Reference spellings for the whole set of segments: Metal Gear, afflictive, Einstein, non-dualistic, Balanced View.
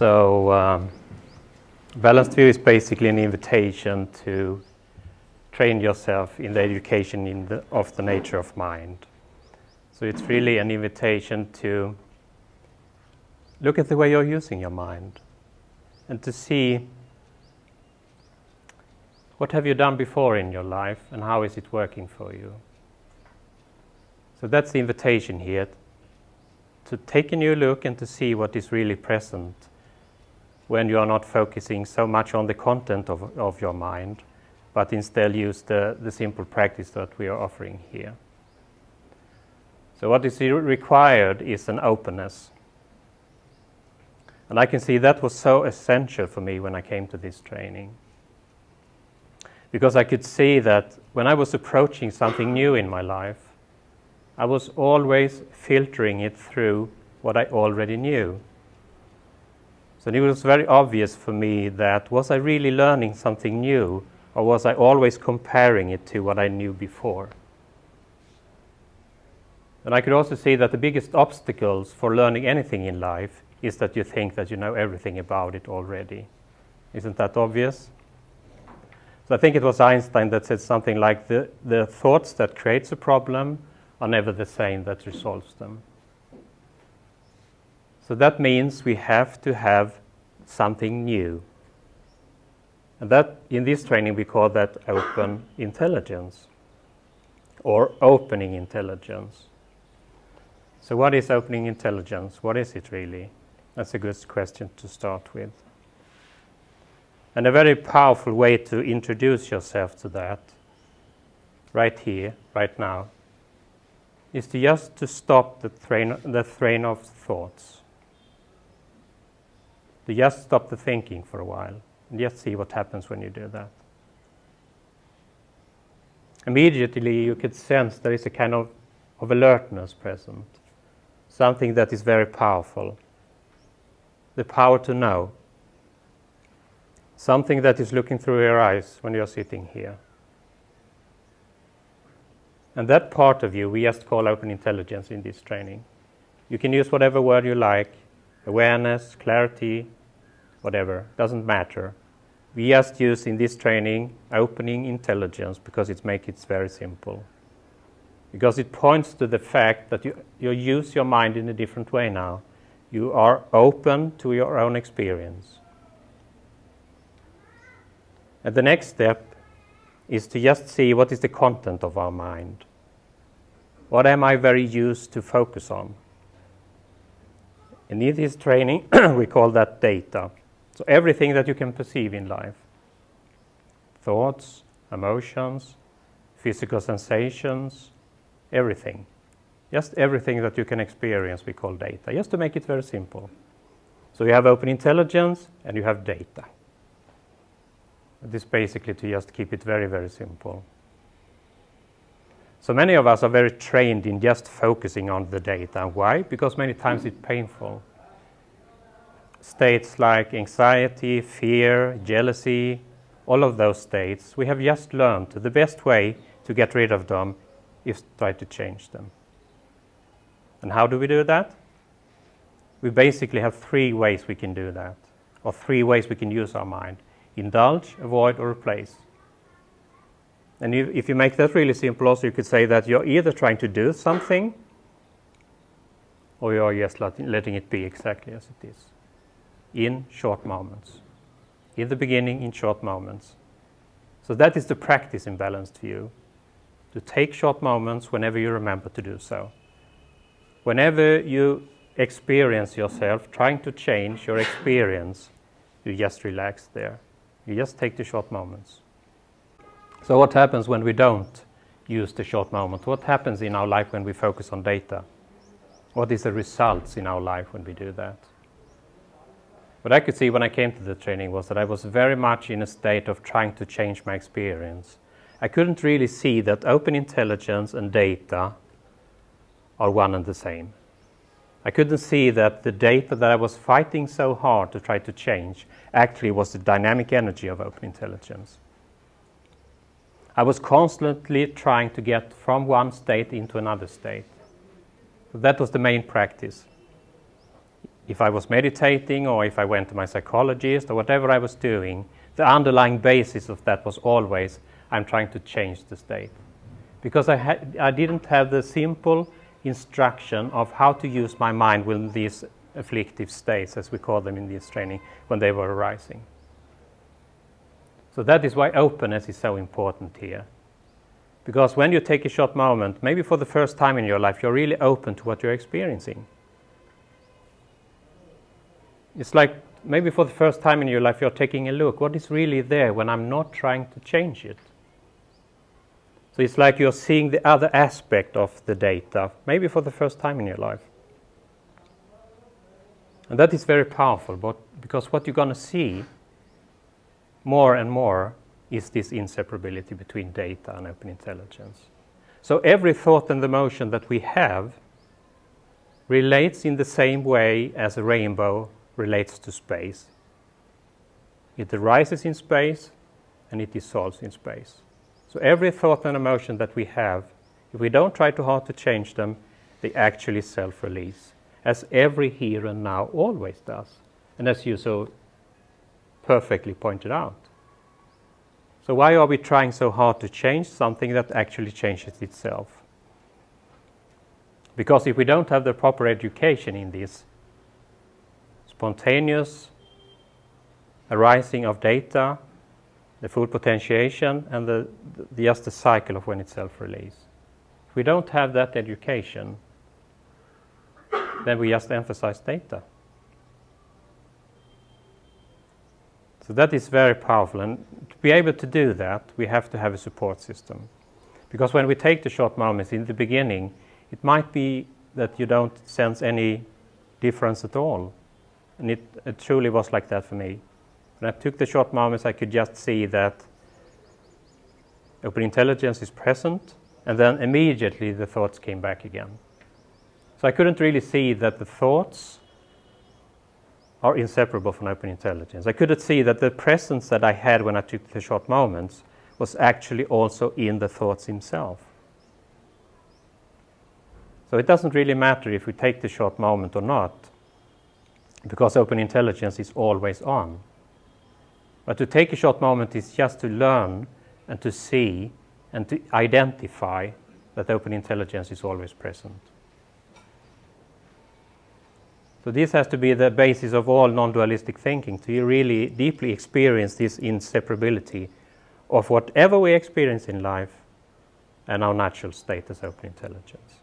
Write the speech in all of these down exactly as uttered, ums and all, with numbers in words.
So um, Balanced View is basically an invitation to train yourself in the education in the, of the nature of mind. So it's really an invitation to look at the way you're using your mind and to see what have you done before in your life and how is it working for you. So that's the invitation here, to take a new look and to see what is really present when you are not focusing so much on the content of, of your mind, but instead use the, the simple practice that we are offering here. So what is required is an openness. And I can see that was so essential for me when I came to this training. Because I could see that when I was approaching something new in my life, I was always filtering it through what I already knew. So it was very obvious for me that was I really learning something new, or was I always comparing it to what I knew before? And I could also see that the biggest obstacles for learning anything in life is that you think that you know everything about it already. Isn't that obvious? So I think it was Einstein that said something like, the, the thoughts that creates a problem are never the same that resolves them. So that means we have to have something new. And that, in this training, we call that open intelligence, or opening intelligence. So what is opening intelligence? What is it really? That's a good question to start with. And a very powerful way to introduce yourself to that, right here, right now, is to just to stop the train, the train of thoughts. To just stop the thinking for a while, and just see what happens when you do that. Immediately you could sense there is a kind of, of alertness present, something that is very powerful. The power to know. Something that is looking through your eyes when you're sitting here. And that part of you we just call open intelligence in this training. You can use whatever word you like, awareness, clarity, whatever, doesn't matter. We just use in this training opening intelligence because it makes it very simple. Because it points to the fact that you, you use your mind in a different way now. You are open to your own experience. And the next step is to just see what is the content of our mind. What am I very used to focus on? And in this training, we call that data. So everything that you can perceive in life. Thoughts, emotions, physical sensations, everything. Just everything that you can experience we call data, just to make it very simple. So you have open intelligence and you have data. This basically to just keep it very, very simple. So many of us are very trained in just focusing on the data. Why? Because many times it's painful. States like anxiety, fear, jealousy, all of those states, we have just learned the best way to get rid of them is to try to change them. And how do we do that? We basically have three ways we can do that, or three ways we can use our mind. Indulge, avoid, or replace. And you, if you make that really simple, also you could say that you're either trying to do something or you're just letting it be exactly as it is, in short moments. In the beginning, in short moments. So that is the practice in Balanced View, to take short moments whenever you remember to do so. Whenever you experience yourself trying to change your experience, you just relax there. You just take the short moments. So what happens when we don't use the short moment? What happens in our life when we focus on data? What is the results in our life when we do that? What I could see when I came to the training was that I was very much in a state of trying to change my experience. I couldn't really see that open intelligence and data are one and the same. I couldn't see that the data that I was fighting so hard to try to change actually was the dynamic energy of open intelligence. I was constantly trying to get from one state into another state. That was the main practice. if I was meditating or if I went to my psychologist or whatever I was doing, the underlying basis of that was always, I'm trying to change the state. Because I, ha I didn't have the simple instruction of how to use my mind when these afflictive states, as we call them in this training, when they were arising. So that is why openness is so important here. Because when you take a short moment, maybe for the first time in your life, you're really open to what you're experiencing. It's like maybe for the first time in your life you're taking a look. What is really there when I'm not trying to change it? So it's like you're seeing the other aspect of the data, maybe for the first time in your life. And that is very powerful, but because what you're going to see more and more is this inseparability between data and open intelligence. So every thought and emotion that we have relates in the same way as a rainbow relates to space. It arises in space and it dissolves in space. So every thought and emotion that we have, if we don't try too hard to change them, they actually self-release, as every here and now always does, and as you so perfectly pointed out. So why are we trying so hard to change something that actually changes itself? Because if we don't have the proper education in this spontaneous arising of data, the full potentiation, and the, the, just the cycle of when it's self-release. If we don't have that education, then we just emphasize data. So that is very powerful, and to be able to do that, we have to have a support system. Because when we take the short moments in the beginning, it might be that you don't sense any difference at all. And it, it truly was like that for me. When I took the short moments, I could just see that open intelligence is present, and then immediately the thoughts came back again. So I couldn't really see that the thoughts are inseparable from open intelligence. I couldn't see that the presence that I had when I took the short moments was actually also in the thoughts themselves. So it doesn't really matter if we take the short moment or not, because open intelligence is always on. But to take a short moment is just to learn and to see and to identify that open intelligence is always present. So this has to be the basis of all non-dualistic thinking, to really deeply experience this inseparability of whatever we experience in life and our natural state as open intelligence.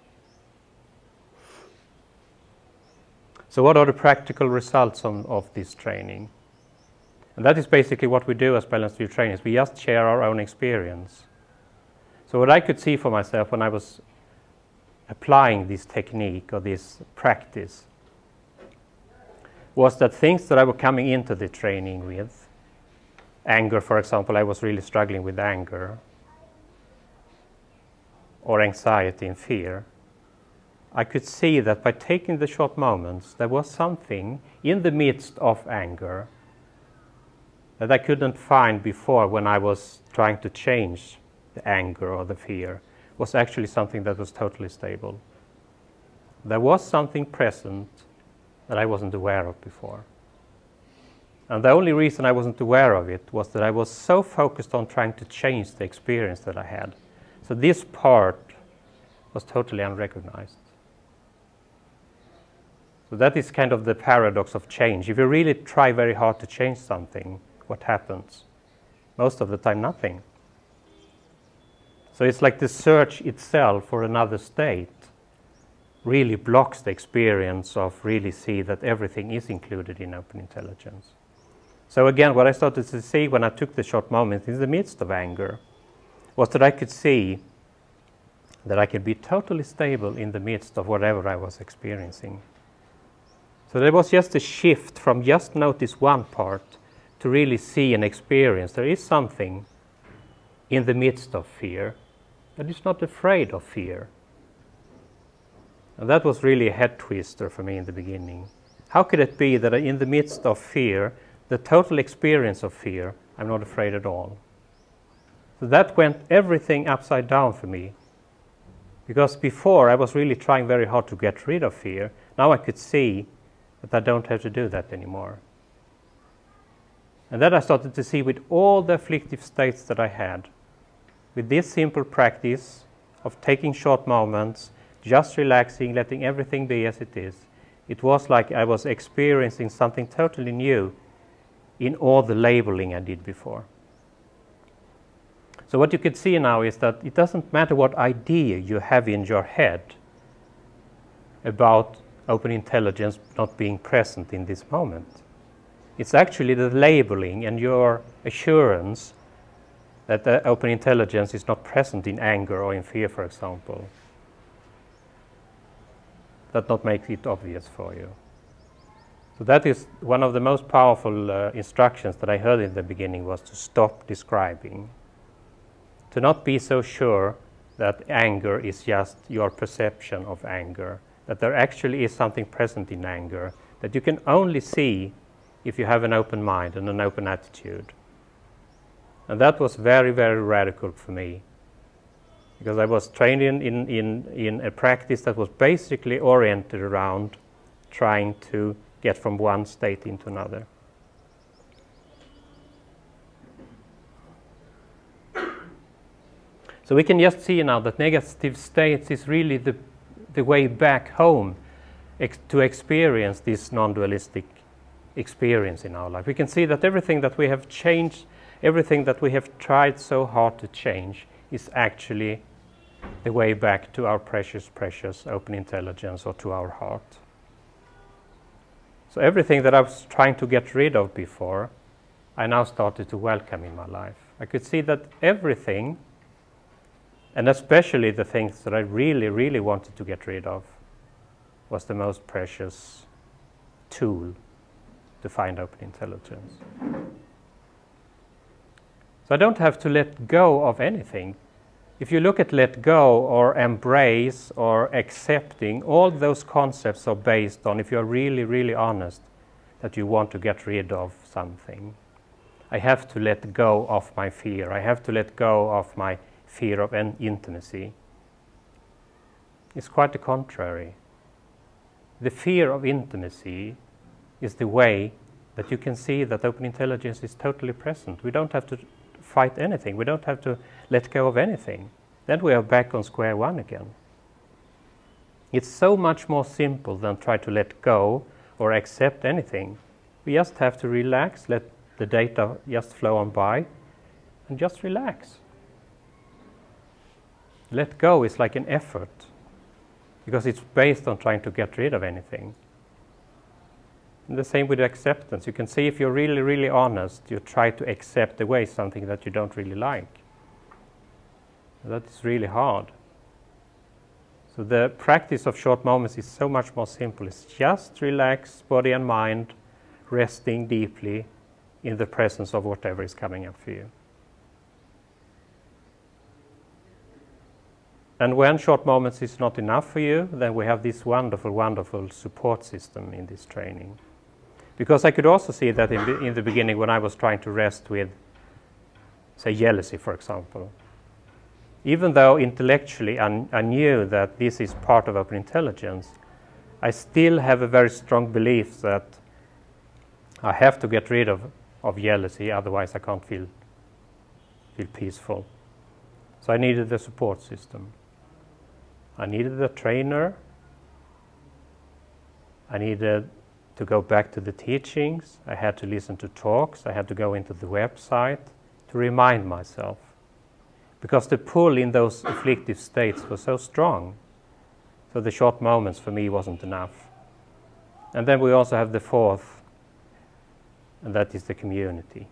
So what are the practical results on, of this training? And that is basically what we do as Balanced View trainers. We just share our own experience. So what I could see for myself when I was applying this technique or this practice was that things that I were coming into the training with, anger, for example, I was really struggling with anger, or anxiety and fear, I could see that by taking the short moments, there was something in the midst of anger that I couldn't find before when I was trying to change the anger or the fear, was actually something that was totally stable. There was something present that I wasn't aware of before. And the only reason I wasn't aware of it was that I was so focused on trying to change the experience that I had. So this part was totally unrecognized. So that is kind of the paradox of change. If you really try very hard to change something, what happens? Most of the time, nothing. So it's like the search itself for another state really blocks the experience of really see that everything is included in open intelligence. So again, what I started to see when I took the short moment in the midst of anger was that I could see that I could be totally stable in the midst of whatever I was experiencing. So there was just a shift from just notice one part to really see and experience. There is something in the midst of fear that is not afraid of fear. And that was really a head twister for me in the beginning. How could it be that in the midst of fear, the total experience of fear, I'm not afraid at all? So that went everything upside down for me. Because before I was really trying very hard to get rid of fear. Now I could see But I don't have to do that anymore. And that I started to see with all the afflictive states that I had. With this simple practice of taking short moments, just relaxing, letting everything be as it is, it was like I was experiencing something totally new in all the labeling I did before. So what you could see now is that it doesn't matter what idea you have in your head about open intelligence not being present in this moment. It's actually the labeling and your assurance that the open intelligence is not present in anger or in fear, for example, that not makes it obvious for you. So that is one of the most powerful uh, instructions that I heard in the beginning, was to stop describing. To not be so sure that anger is just your perception of anger, that there actually is something present in anger that you can only see if you have an open mind and an open attitude. And that was very, very radical for me, because I was trained in, in, in, in a practice that was basically oriented around trying to get from one state into another. So we can just see now that negative states is really the, the way back home ex to experience this non-dualistic experience in our life. We can see that everything that we have changed, everything that we have tried so hard to change, is actually the way back to our precious, precious open intelligence, or to our heart. So everything that I was trying to get rid of before, I now started to welcome in my life. I could see that everything, and especially the things that I really, really wanted to get rid of, was the most precious tool to find open intelligence. So I don't have to let go of anything. If you look at let go or embrace or accepting, all those concepts are based on, if you're really, really honest, that you want to get rid of something. I have to let go of my fear. I have to let go of my fear of intimacy. It's quite the contrary. The fear of intimacy is the way that you can see that open intelligence is totally present. We don't have to fight anything. We don't have to let go of anything. Then we are back on square one again. It's so much more simple than try to let go or accept anything. We just have to relax, let the data just flow on by, and just relax. Let go is like an effort, because it's based on trying to get rid of anything. And the same with acceptance. You can see, if you're really, really honest, you try to accept away something that you don't really like. That is really hard. So the practice of short moments is so much more simple. It's just relax, body and mind, resting deeply in the presence of whatever is coming up for you. And when short moments is not enough for you, then we have this wonderful, wonderful support system in this training. Because I could also see that in the, in the beginning, when I was trying to rest with, say, jealousy, for example. Even though intellectually I, I knew that this is part of open intelligence, I still have a very strong belief that I have to get rid of, of jealousy, otherwise I can't feel, feel peaceful. So I needed the support system. I needed a trainer. I needed to go back to the teachings. I had to listen to talks. I had to go into the website to remind myself, because the pull in those afflictive states was so strong. So the short moments for me wasn't enough. And then we also have the fourth, and that is the community.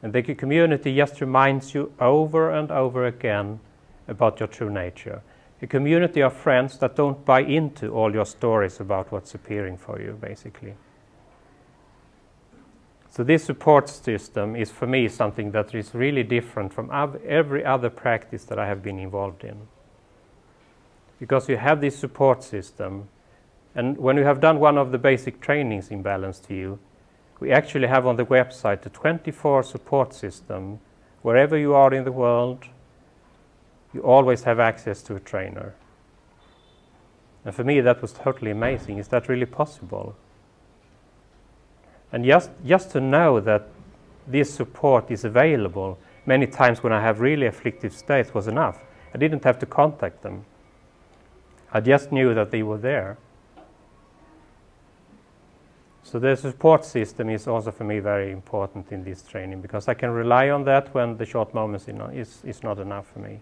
And the community just reminds you over and over again about your true nature. A community of friends that don't buy into all your stories about what's appearing for you, basically. So this support system is, for me, something that is really different from every other practice that I have been involved in. Because you have this support system, and when you have done one of the basic trainings in Balanced View, we actually have on the website a twenty-four support system. Wherever you are in the world, you always have access to a trainer. And for me, that was totally amazing. Is that really possible? And just, just to know that this support is available many times when I have really afflictive states was enough. I didn't have to contact them. I just knew that they were there. So the support system is also for me very important in this training, because I can rely on that when the short moments is, is not enough for me.